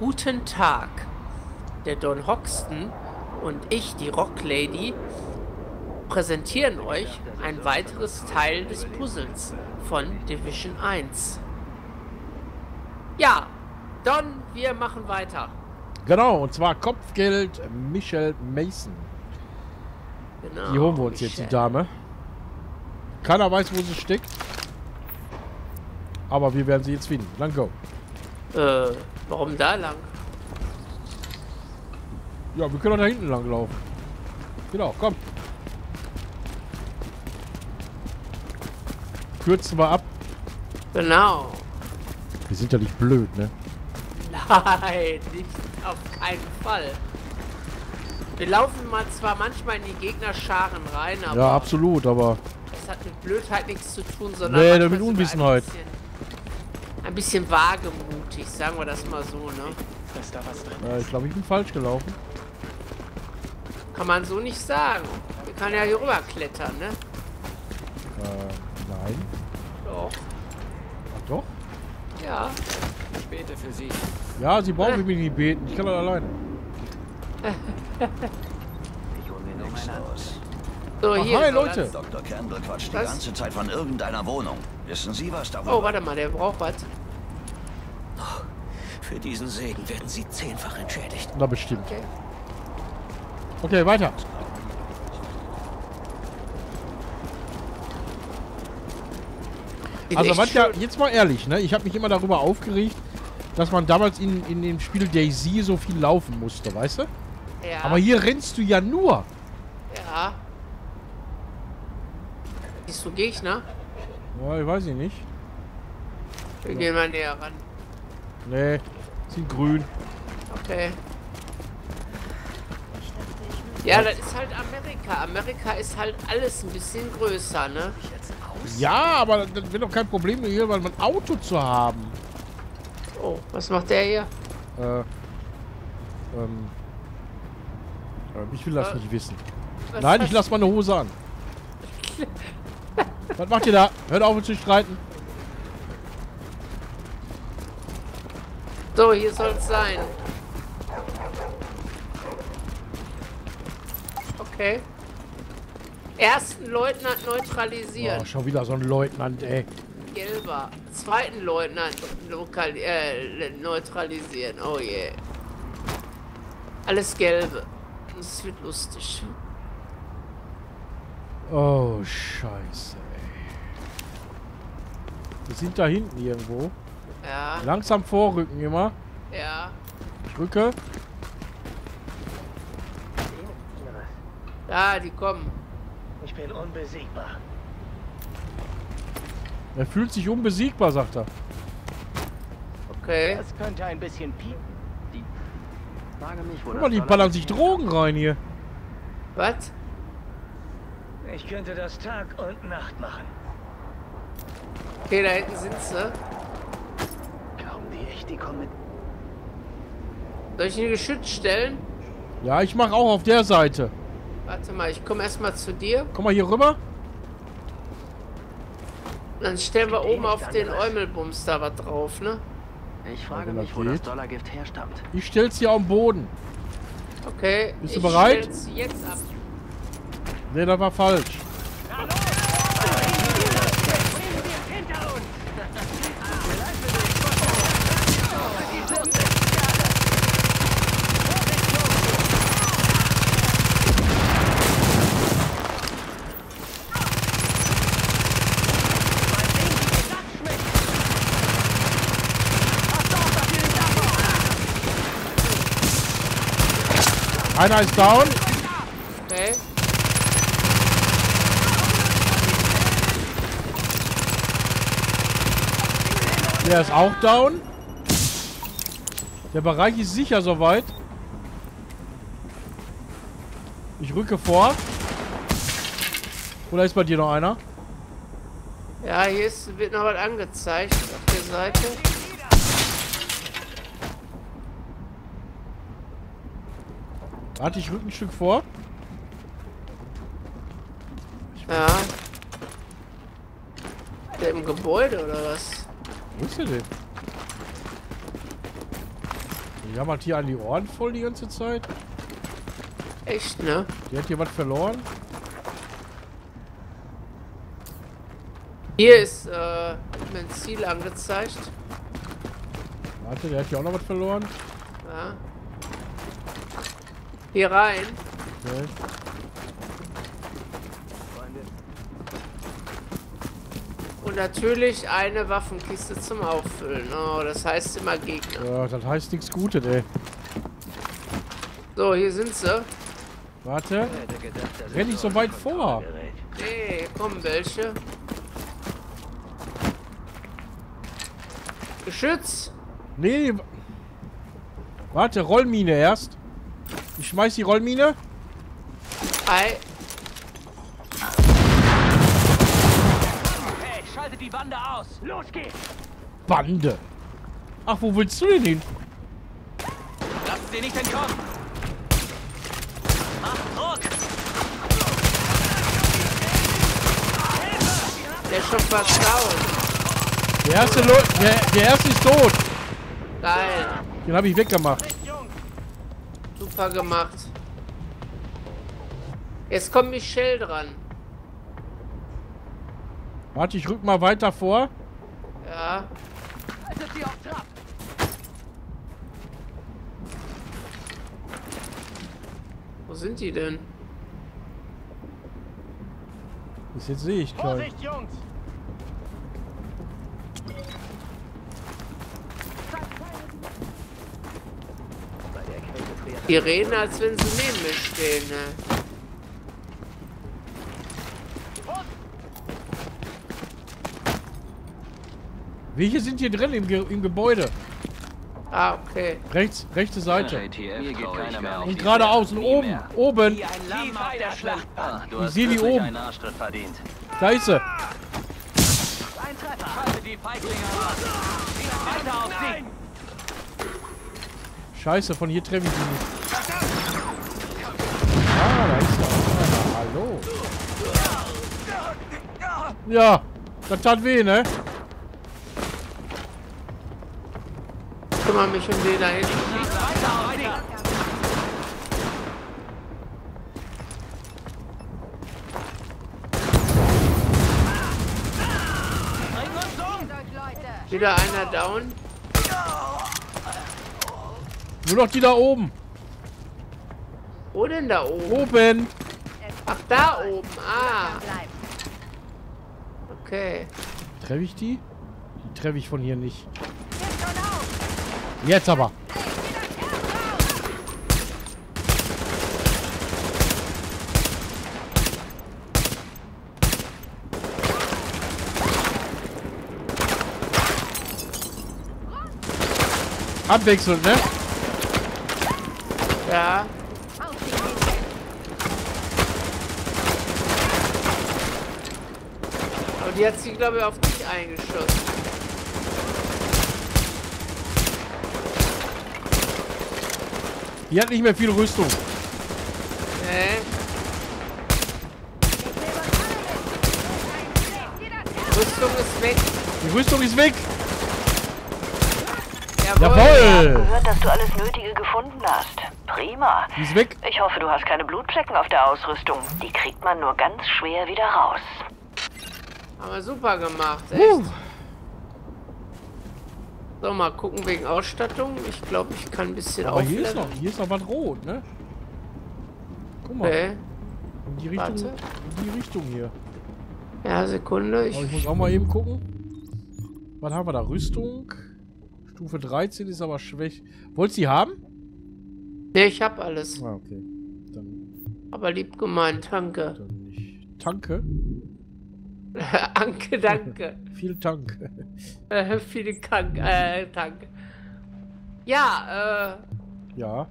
Guten Tag. Der Don Hoxton und ich, die Rocklady, präsentieren euch ein weiteres Teil des Puzzles von Division 1. Ja, Don, wir machen weiter. Genau, und zwar Kopfgeld Michelle Mason. Genau, die holen wir uns jetzt, die Dame. Keiner weiß, wo sie steckt. Aber wir werden sie jetzt finden. Lang go. Warum da lang? Ja, wir können auch da hinten lang laufen. Genau, komm. Kürzen wir ab. Genau. Wir sind ja nicht blöd, ne? Nein, nicht auf keinen Fall. Wir laufen mal zwar manchmal in die Gegnerscharen rein, aber... Ja, absolut, aber... Das hat mit Blödheit nichts zu tun, sondern... Nee, mit Unwissenheit. Ein bisschen wagemutig, sagen wir das mal so, ne? Dass da was drin ist. Ich glaube, ich bin falsch gelaufen. Kann man so nicht sagen. Wir können ja hier rüber klettern, ne? Nein. Doch. Ach doch? Ja. Ich bete für Sie. Ja, Sie brauchen mich nicht beten. Ich kann das alleine. Ich hole mir nichts aus. So, hier. Hi, Leute. Dr. Campbell quatscht die ganze Zeit von irgendeiner Wohnung. Wissen Sie was da? Oh, warte mal, der braucht was. Oh, für diesen Segen werden Sie 10-fach entschädigt. Na bestimmt. Okay, okay, weiter. Also manchmal, jetzt mal ehrlich, ne? Ich habe mich immer darüber aufgeregt, dass man damals in dem Spiel DayZ so viel laufen musste, weißt du? Ja. Aber hier rennst du ja nur. Ja. Siehst du Gegner? Ja, ich weiß ich nicht. Wir gehen mal näher ran. Nee, sind grün. Okay. Ja, das ist halt Amerika. Amerika ist halt alles ein bisschen größer, ne? Ja, aber das wird doch kein Problem hier, weil man ein Auto zu haben. Oh, was macht der hier? Ich will das nicht wissen. Nein, ich lasse meine Hose an. Was macht ihr da? Hört auf, uns zu streiten. So, hier soll's sein. Okay. Ersten Leutnant neutralisiert. Oh, schon wieder so ein Leutnant, ey. Gelber. Zweiten Leutnant neutralisieren. Oh je. Yeah. Alles Gelbe. Das wird lustig. Oh, scheiße, ey. Wir sind da hinten irgendwo. Ja. Langsam vorrücken immer. Ja. Ich rücke. Ja, die kommen. Ich bin unbesiegbar. Er fühlt sich unbesiegbar, sagt er. Okay. Das könnte ein bisschen piepen. Die frage mich, wo. Guck mal, die ballern sich Drogen rein hier. Was? Ich könnte das Tag und Nacht machen. Okay, da hinten sind sie. Glauben die echt, die kommen mit. Soll ich ihn geschützt stellen? Ja, ich mache auch auf der Seite. Warte mal, ich komme erstmal zu dir. Komm mal hier rüber. Dann stellen wir oben auf den Eumelbums da was drauf, ne? Ich frage mich, wo das Dollargift herstammt. Ich stell's hier am Boden. Okay. Bist du bereit? Ich stell's jetzt ab. Ne, das war falsch. Einer ist down. Okay. Der ist auch down. Der Bereich ist sicher soweit. Ich rücke vor. Oder ist bei dir noch einer? Ja, hier ist, wird noch was angezeigt auf der Seite. Warte, ich rück ein Stück vor. Ja. Der im Gebäude oder was? Wo ist der denn? Wir haben halt hier an die Ohren voll die ganze Zeit. Echt, ne? Hier hat jemand verloren. Hier ist mein Ziel angezeigt. Warte, der hat hier auch noch was verloren. Ja. Hier rein. Okay. Und natürlich eine Waffenkiste zum Auffüllen. Oh, das heißt immer Gegner. Ja, das heißt nichts Gutes, ey. So, hier sind sie. Warte. Renn nicht so weit vor. Nee, kommen welche. Geschütz. Nee. Warte, Rollmine erst. Ich schmeiß die Rollmine. Ei. Hey, schalte die Bande aus. Los geht's. Bande. Ach, wo willst du denn hin? Lass sie nicht entkommen. Mach Druck. Der ist schon fast down. Der erste ist tot. Geil. Den habe ich weggemacht. Super gemacht. Jetzt kommt Michelle dran. Warte, ich rück mal weiter vor. Ja. Wo sind die denn? Bis jetzt sehe ich keinen. Vorsicht, Jungs! Die reden, als wenn sie neben mir stehen, ne? Welche sind hier drin im Gebäude? Ah, okay. Rechts, rechte Seite. Und geradeaus und oben, oben. Ich sehe die oben. Da ist sie. Scheiße, von hier treffe ich die nicht. Ah, da ist er. Hallo. Ja, das tat weh, ne? Ich kümmere mich um den da hinten. Wieder einer down. Nur noch die da oben. Wo denn da oben? Oben. Ach, da oben. Ah. Okay. Treffe ich die? Die treffe ich von hier nicht. Jetzt aber. Abwechselnd, ne? Ja. Aber die hat sie, glaube ich, auf dich eingeschossen. Die hat nicht mehr viel Rüstung. Nee. Die Rüstung ist weg. Die Rüstung ist weg. Jawohl. Jawohl. Ich habe gehört, dass du alles Nötige gefunden hast. Prima. Die ist weg. Ich hoffe, du hast keine Blutflecken auf der Ausrüstung. Die kriegt man nur ganz schwer wieder raus. Aber super gemacht, echt. So, mal gucken wegen Ausstattung. Ich glaube, ich kann ein bisschen aufleveln. Hier ist noch was rot, ne? Guck mal. Okay. In die Richtung hier. Ja, Sekunde. Ich muss auch mal eben gucken. Was haben wir da? Rüstung. Stufe 13 ist aber schwäch. Wollt's die haben? Ne, ich hab alles. Ah, okay. Dann. Aber lieb gemeint, danke. Dann nicht. Tanke? Anke, danke. Viel Tank. Viele Tank. Tank. Ja, Ja.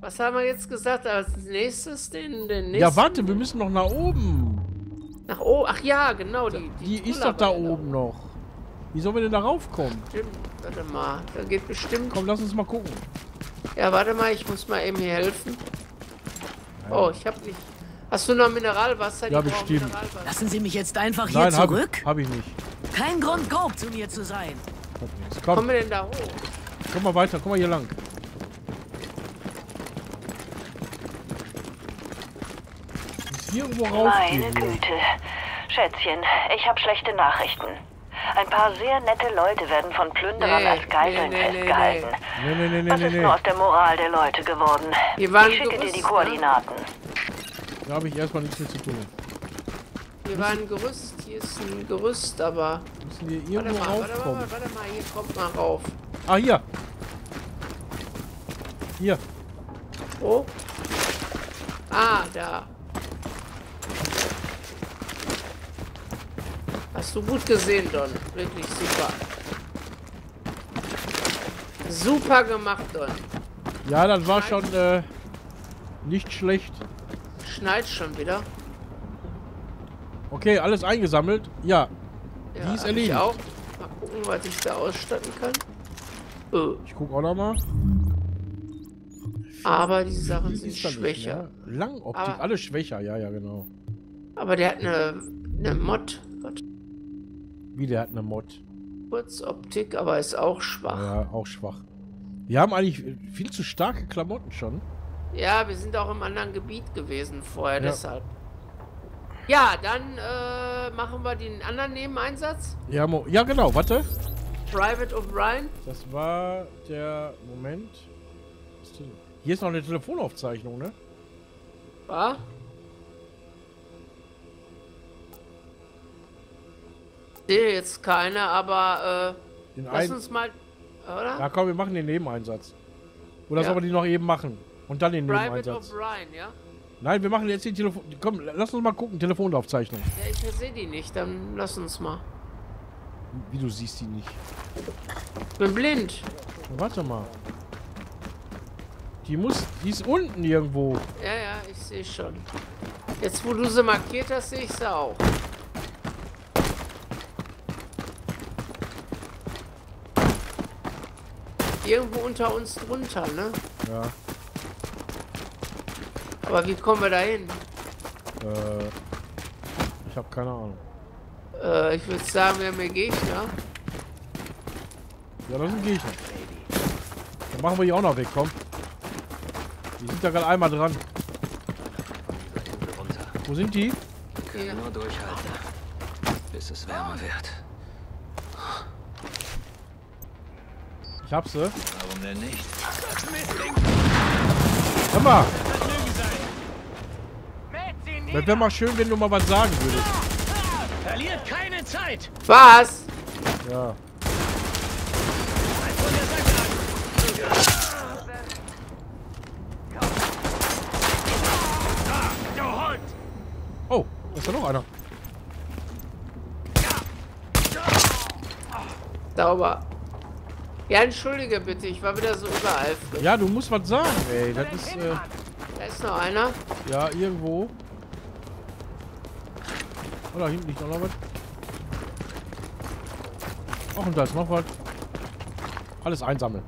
Was haben wir jetzt gesagt? Als nächstes den nächsten. Ja, warte, wir müssen noch nach oben. Nach oben? Ach ja, genau. Die ist doch da oben noch. Wie sollen wir denn da raufkommen? Stimmt. Warte mal. Da geht bestimmt. Komm, lass uns mal gucken. Ja, warte mal, ich muss mal eben hier helfen. Ja. Oh, ich hab nicht. Hast du noch Mineralwasser? Ja, bestimmt. Mineralwasser. Lassen Sie mich jetzt einfach hier zurück? Nein, hab ich nicht. Kein Grund, grob zu mir zu sein. Komm. Kommen wir denn da hoch? Komm mal weiter, komm mal hier lang. hier irgendwo raus. Meine Güte. Schätzchen, ich habe schlechte Nachrichten. Ein paar sehr nette Leute werden von Plünderern als Geiseln festgehalten. Was ist nur aus der Moral der Leute geworden? Ich schicke dir die Koordinaten. Da habe ich erstmal nichts mit zu tun. Hier war ein Gerüst, hier ist ein Gerüst, aber... Müssen wir hier irgendwo raufkommen? Warte mal, hier kommt mal rauf. Ah, hier! Hier! Wo? Ah, da! Hast du gut gesehen, Don. Wirklich super. Super gemacht, Don. Ja, das war schon nicht schlecht. Schneit schon wieder. Okay, alles eingesammelt. Ja. Ja, die ist erledigt. Ich auch. Mal gucken, was ich da ausstatten kann. Ich guck auch noch mal. Aber die Sachen sind schwächer. Langoptik, alles schwächer. Ja, ja, genau. Aber der hat eine Mod. Wie, der hat eine Mod? Kurzoptik, aber ist auch schwach. Ja, auch schwach. Wir haben eigentlich viel zu starke Klamotten schon. Ja, wir sind auch im anderen Gebiet gewesen vorher, ja. Deshalb. Ja, dann machen wir den anderen Nebeneinsatz. Ja, ja, genau, warte. Private O'Brien. Das war der... Moment. Hier ist noch eine Telefonaufzeichnung, ne? Ah? Ich sehe jetzt keine, aber lass uns mal... Oder? Ja, komm, wir machen den Nebeneinsatz. Oder ja. Sollen wir die noch eben machen? Und dann den Nebeneinsatz. Private O'Brien, ja? Nein, wir machen jetzt die Telefon... Komm, lass uns mal gucken, Telefonaufzeichnung. Ja, ich sehe die nicht, dann lass uns mal. Wie, du siehst die nicht? Ich bin blind. Warte mal. Die ist unten irgendwo. Ja, ja, ich sehe schon. Jetzt, wo du sie markiert hast, sehe ich sie auch. Irgendwo unter uns drunter, ne? Ja. Aber wie kommen wir da hin? Ich habe keine Ahnung. Ich würde sagen, wir haben hier Gegner. Ja, das sind Gegner. Dann machen wir die auch noch weg, komm. Die sind da gerade einmal dran. Wo sind die? Wir können nur durchhalten, bis es wärmer wird. Ich hab sie. Warum denn nicht? Hör mal! Das wäre mal schön, wenn du mal was sagen würdest. Verliert keine Zeit. Was? Ja. Oh, da ist ja noch einer. Sauber. Ja, entschuldige bitte, ich war wieder so übereifrig. Ja, du musst was sagen, ey. Das ist, da ist noch einer. Ja, irgendwo. Oh, da hinten liegt noch was. Ach, und da ist noch was. Alles einsammeln.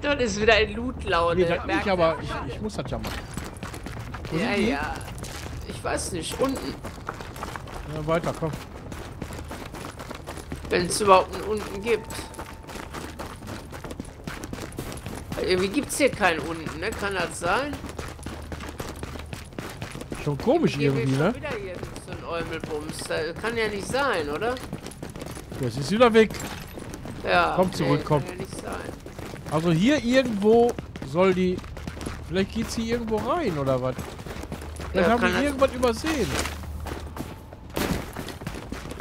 Don ist wieder in Loot-Laune. Nee, das nicht, aber ich muss das ja machen. Wo ja, ja. Ich weiß nicht. Unten. Ja, weiter, komm. Wenn es überhaupt einen unten gibt. Irgendwie gibt es hier keinen unten, ne? Kann das sein? Schon komisch irgendwie, ne? Wieder hier so ein Eumelbums. Das kann ja nicht sein, oder? Das ist wieder weg. Ja. Komm zurück, komm. Kann ja nicht sein. Also hier irgendwo soll die... Vielleicht geht's hier irgendwo rein, oder was? Vielleicht ja, haben wir irgendwas übersehen.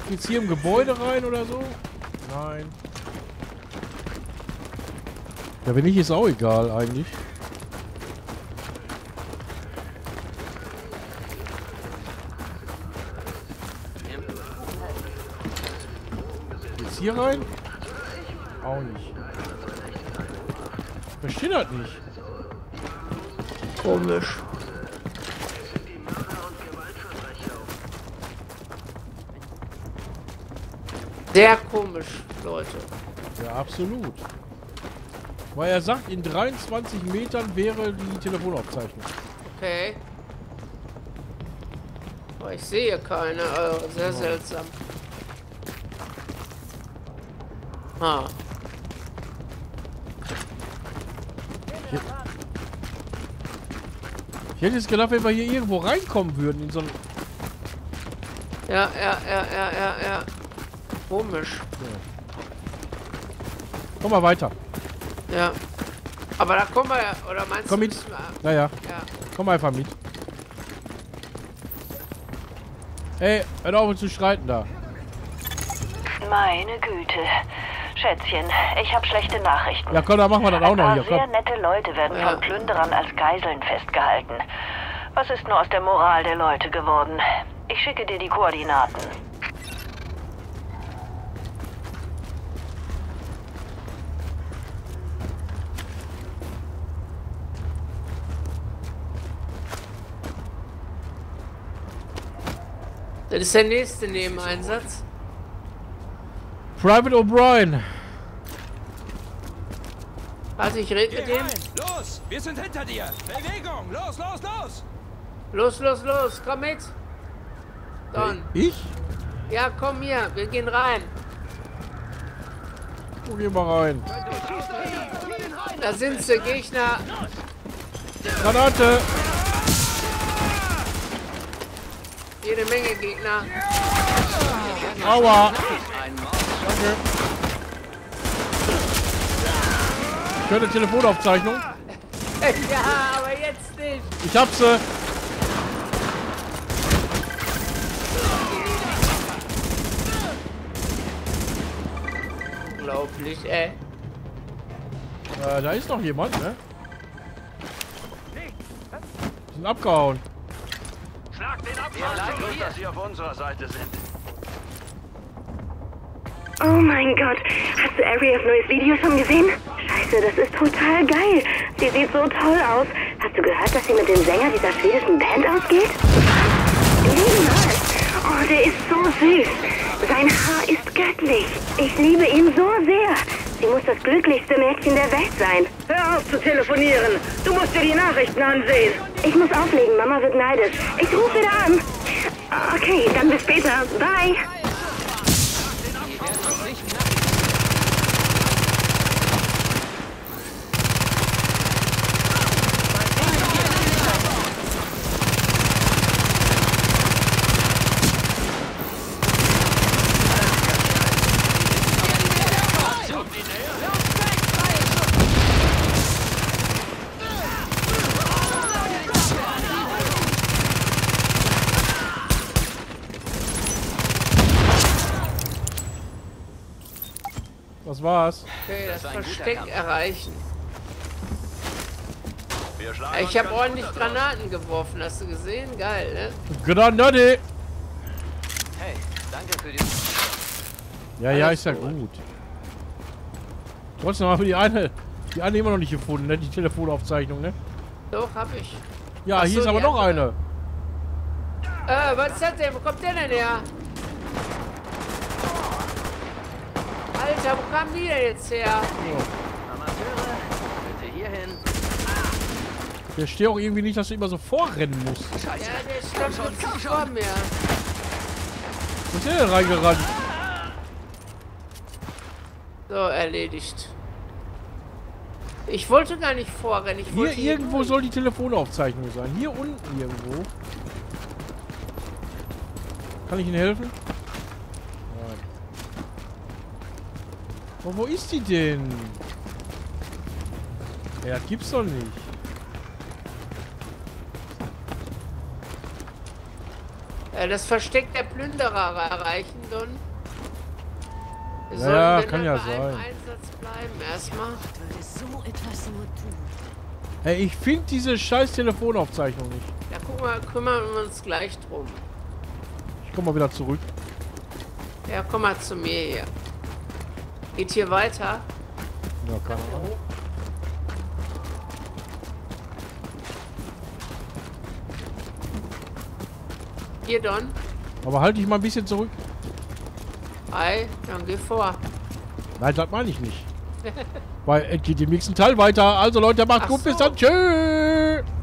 Geht's hier im Gebäude rein oder so? Nein. Ja, wenn nicht, ist auch egal eigentlich. Geht's hier rein? Auch nicht. Ich verstehe das nicht. Komisch. Sehr komisch, Leute. Ja, absolut. Weil er sagt, in 23 Metern wäre die Telefonaufzeichnung. Okay. Aber ich sehe keine. Sehr seltsam. Ha. Ich hätte jetzt gedacht, wenn wir hier irgendwo reinkommen würden, in so ein... Ja. Komisch. Ja. Komm mal weiter. Ja. Aber da kommen wir ja, oder meinst komm du... Komm mit. Ja. Komm einfach mit. Ey, hört auf uns zu streiten da. Meine Güte. Schätzchen, ich habe schlechte Nachrichten. Ja komm, da machen wir das auch noch hier, komm. Sehr nette Leute werden von Plünderern als Geiseln festgehalten. Was ist nur aus der Moral der Leute geworden? Ich schicke dir die Koordinaten. Das ist der nächste Nebeneinsatz. Private O'Brien. Also ich rede mit dem. Los, wir sind hinter dir. Bewegung, los. Los, komm mit. Don. Ich? Ja, komm hier, wir gehen rein. Du geh mal rein. Da sind sie, Gegner. Granate. Jede Menge Gegner. Aua. Danke. Ich höre eine Telefonaufzeichnung. Ja, aber jetzt nicht. Ich hab sie. Unglaublich, ey. Da ist noch jemand, ne? Die sind abgehauen. Schlag den ab! Wir leiden uns, dass sie auf unserer Seite sind. Oh mein Gott, hast du Arias neues Video schon gesehen? Scheiße, das ist total geil. Sie sieht so toll aus. Hast du gehört, dass sie mit dem Sänger dieser schwedischen Band ausgeht? Niemals. Oh, der ist so süß. Sein Haar ist göttlich. Ich liebe ihn so sehr. Sie muss das glücklichste Mädchen der Welt sein. Hör auf zu telefonieren. Du musst dir die Nachrichten ansehen. Ich muss auflegen, Mama wird neidisch. Ich rufe wieder an. Okay, dann bis später. Bye. Das war's. Okay, das Versteck erreichen. Ich habe ordentlich Granaten geworfen, hast du gesehen? Geil, ne? Granate! Hey, danke für die... Ja, ist ja gut. Trotzdem haben wir die eine immer noch nicht gefunden, ne? Die Telefonaufzeichnung, ne? Doch, hab ich. Ja, hier ist aber noch eine. Was ist das denn? Wo kommt der denn her? Alter, wo kamen die denn jetzt her? Amateure, bitte hierhin. Ich verstehe auch irgendwie nicht, dass du immer so vorrennen musst. Scheiße. Ja, der stammt jetzt vor mir. Wo ist der denn reingerannt? So, erledigt. Ich wollte gar nicht vorrennen. Ich wollte hier irgendwo soll die Telefonaufzeichnung sein. Hier unten irgendwo. Kann ich Ihnen helfen? Wo ist die denn? Ja, das gibt's doch nicht. Das Versteck der Plünderer erreichen, Don. Wir sollten kann ja sein. Einsatz bleiben erstmal. Hey, ich finde diese scheiß Telefonaufzeichnung nicht. Ja, guck mal, kümmern wir uns gleich drum. Ich komm mal wieder zurück. Ja, komm mal zu mir hier. Geht hier weiter? Ja, kann man. Hier, Don. Aber halt dich mal ein bisschen zurück. Ei, dann geh vor. Nein, das meine ich nicht. Weil es geht im nächsten Teil weiter. Also Leute, macht gut, bis dann. Tschüss.